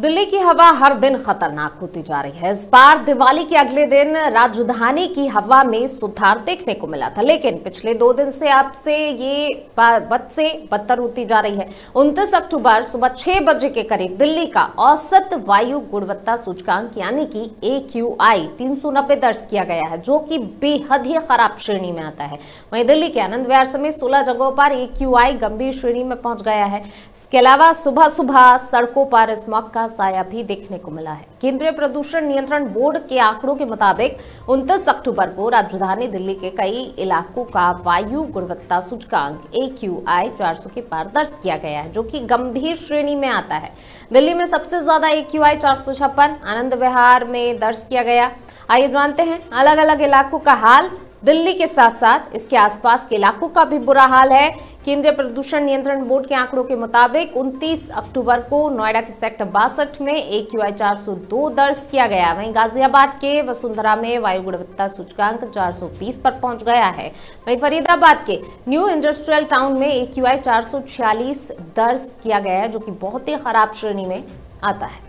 दिल्ली की हवा हर दिन खतरनाक होती जा रही है। इस बार दिवाली के अगले दिन राजधानी की हवा में सुधार देखने को मिला था, लेकिन पिछले 2 दिन से अब से ये बद से बदतर होती जा रही है। 29 अक्टूबर सुबह 6 बजे के करीब दिल्ली का औसत वायु गुणवत्ता सूचकांक यानी कि AQI 390 दर्ज किया गया है, जो कि बेहद ही खराब श्रेणी में आता है। वहीं दिल्ली के आनंद विहार समेत 16 जगहों पर AQI गंभीर श्रेणी में पहुंच गया है। इसके अलावा सुबह सुबह सड़कों पर स्मॉग का साया भी देखने को मिला है। केंद्रीय प्रदूषण नियंत्रण बोर्ड के आंकड़ों के मुताबिक 29 अक्टूबर को राजधानी दिल्ली के कई इलाकों का वायु गुणवत्ता सूचकांक AQI 400 के पार दर्ज किया गया है, जो कि गंभीर श्रेणी में आता है। दिल्ली में सबसे ज्यादा AQI 456 आनंद विहार में दर्ज किया गया। आइए जानते हैं अलग अलग इलाकों का हाल। दिल्ली के साथ साथ इसके आसपास के इलाकों का भी बुरा हाल है। केंद्रीय प्रदूषण नियंत्रण बोर्ड के आंकड़ों के मुताबिक 29 अक्टूबर को नोएडा के सेक्टर 62 में AQI 402 दर्ज किया गया। वहीं गाजियाबाद के वसुंधरा में वायु गुणवत्ता सूचकांक 420 पर पहुंच गया है। वहीं फरीदाबाद के न्यू इंडस्ट्रियल टाउन में AQI 446 दर्ज किया गया है, जो कि बहुत ही खराब श्रेणी में आता है।